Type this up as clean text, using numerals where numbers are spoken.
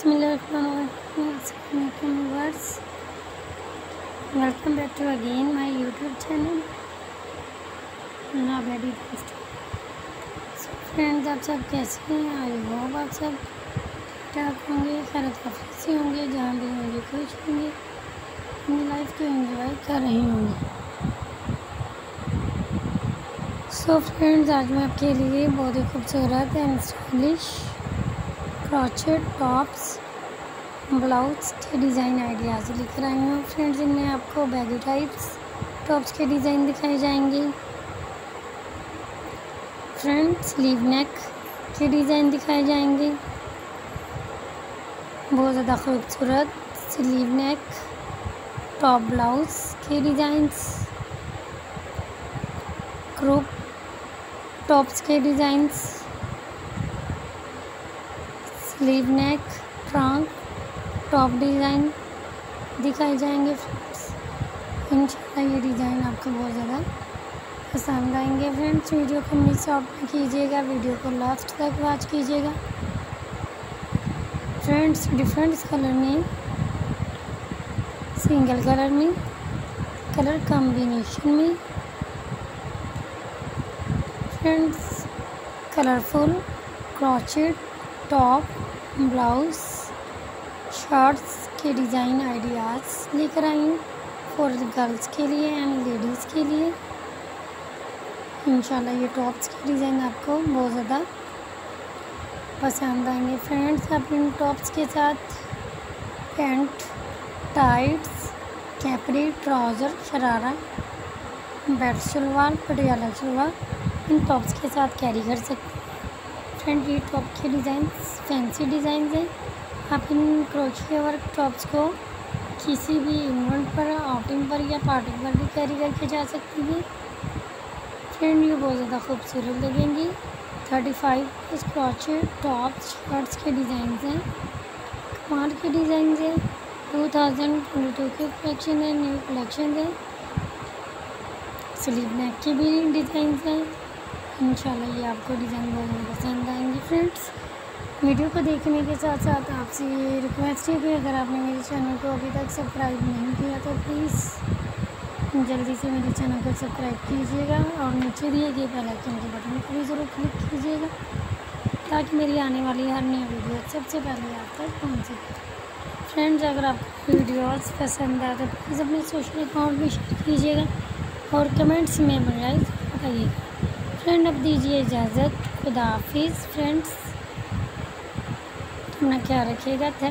बिस्मिल्लाहिर्रहमानिर्रहीम viewers, welcome back to again my YouTube channel nobody दोस्त। So friends, आप सब कैसे हैं? आई होप आप सब ठीक ठाक होंगे, खैरियत से होंगे, जहाँ भी होंगे खुश होंगे, अपनी लाइफ को एंजॉय कर रहे होंगे। सो फ्रेंड्स, आज मैं आपके लिए बहुत ही खूबसूरत and stylish crochet tops blouse के डिज़ाइन आइडियाज़ लेकर आई हूँ। फ्रेंड्स, इनमें आपको बैगी टाइप्स टॉप्स के डिज़ाइन दिखाए जाएंगे, फ्रंट स्लीव नेक के डिज़ाइन दिखाए जाएंगे। बहुत ज़्यादा खूबसूरत स्लीव नेक टॉप ब्लाउज के डिज़ाइंस, क्रूप टॉप्स के designs, sleeve neck trunk top design दिखाए जाएंगे। फ्रेंड्स, इंशाल्लाह ये डिज़ाइन आपको बहुत ज़्यादा पसंद आएंगे। फ्रेंड्स, वीडियो को मिस आउट नहीं कीजिएगा, वीडियो को लास्ट तक वॉच कीजिएगा। फ्रेंड्स, डिफरेंट कलर में, सिंगल कलर में, कलर कॉम्बिनेशन में, friends colourful crochet top blouse shirts के डिज़ाइन आइडियाज़ लेकर आई हूँ फॉर गर्ल्स के लिए एंड लेडीज़ के लिए। इंशाल्लाह ये टॉप्स के डिज़ाइन आपको बहुत ज़्यादा पसंद आएंगे। फ्रेंड्स, आप इन टॉप्स के साथ pant, tights, capri, trouser, sharara, बेड शलवार, पटियाला शलवार इन टॉप्स के साथ कैरी कर सकते हैं। फ्रेंड, ये टॉप के डिज़ाइन फैंसी डिज़ाइन हैं। आप इन क्रोशिया वर्क टॉप्स को किसी भी इवेंट पर, आउटिंग पर या पार्टी पर भी कैरी करके जा सकती हैं। फ्रेंड, ये बहुत ज़्यादा खूबसूरत लगेंगी। 35 इस क्रोशिया टॉप्स शर्ट्स के डिज़ाइन हैं, कमाल के डिज़ाइन हैं। 2022 के कलेक्शन है, न्यू कलेक्शन है। स्लीव नेक के भी डिज़ाइन हैं। इंशाल्लाह ये आपको डिज़ाइन बहुत पसंद आएंगे। फ्रेंड्स, वीडियो को देखने के साथ साथ आपसे ये रिक्वेस्ट है कि अगर आपने मेरे चैनल को अभी तक सब्सक्राइब नहीं किया तो प्लीज़ जल्दी से मेरे चैनल को सब्सक्राइब कीजिएगा और नीचे दिए गए बेल आइकन के बटन को भी ज़रूर क्लिक कीजिएगा ताकि मेरी आने वाली हर नई वीडियो सबसे पहले आप तक पहुँच सके। फ्रेंड्स, अगर आपको वीडियोज़ पसंद आए तो प्लीज़ अपने सोशल अकाउंट में शेयर कीजिएगा और कमेंट्स में मुझे बताइएगा। फ्रेंड, अब दीजिए इजाज़त। खुदा हाफिज़। फ्रेंड्स, अपना ख्याल रखिएगा।